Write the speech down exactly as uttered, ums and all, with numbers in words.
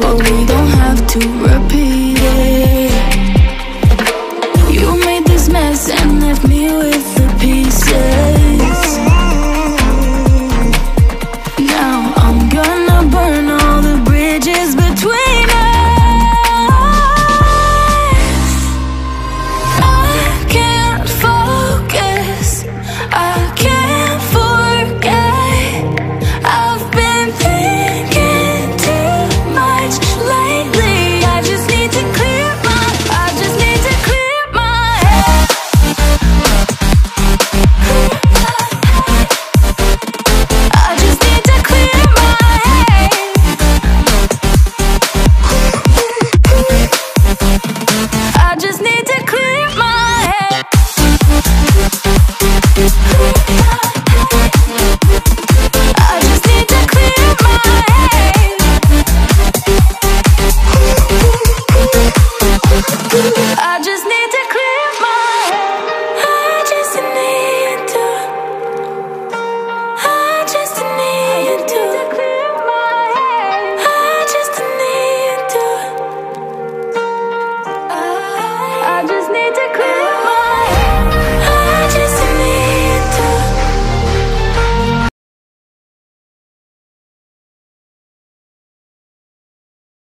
But we don't have to repeat it.